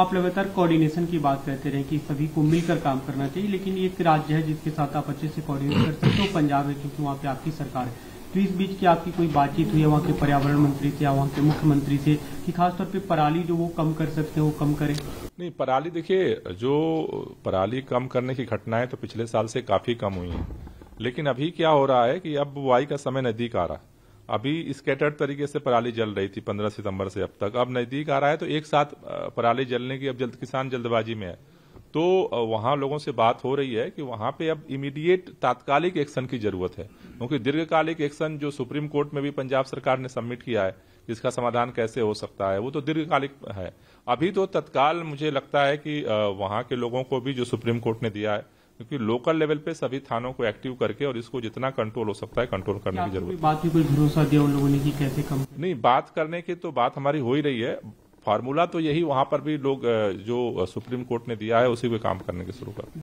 आप लगातार कोऑर्डिनेशन की बात करते रहे कि सभी को मिलकर काम करना चाहिए, लेकिन एक राज्य है जिसके साथ आप अच्छे से कोऑर्डिनेट कर सकते हो, पंजाब है, क्योंकि वहाँ पे आपकी सरकार है। तो इस बीच की आपकी कोई बातचीत हुई है वहाँ के पर्यावरण मंत्री से या वहाँ के मुख्यमंत्री से कि खासतौर पे पराली जो वो कम कर सकते हो, कम करें? नहीं, पराली देखिए, जो पराली कम करने की घटनाएं तो पिछले साल से काफी कम हुई है, लेकिन अभी क्या हो रहा है कि अब बुआई का समय नजदीक आ रहा है। अभी स्कैटर्ड तरीके से पराली जल रही थी 15 सितंबर से अब तक, अब नजदीक आ रहा है तो एक साथ पराली जलने की अब किसान जल्दबाजी में है। तो वहां लोगों से बात हो रही है कि वहां पे अब इमीडिएट तात्कालिक एक्शन की जरूरत है, क्योंकि दीर्घकालिक एक्शन जो सुप्रीम कोर्ट में भी पंजाब सरकार ने सबमिट किया है इसका समाधान कैसे हो सकता है वो तो दीर्घकालिक है। अभी तो तत्काल मुझे लगता है कि वहां के लोगों को भी जो सुप्रीम कोर्ट ने दिया है, क्योंकि लोकल लेवल पे सभी थानों को एक्टिव करके और इसको जितना कंट्रोल हो सकता है कंट्रोल करने की जरूरत है। बात की कोई भरोसा दिया उन लोगों ने कि कैसे कम? नहीं, बात करने की तो बात हमारी हो ही रही है, फार्मूला तो यही वहाँ पर भी लोग जो सुप्रीम कोर्ट ने दिया है उसी पे काम करने के शुरू कर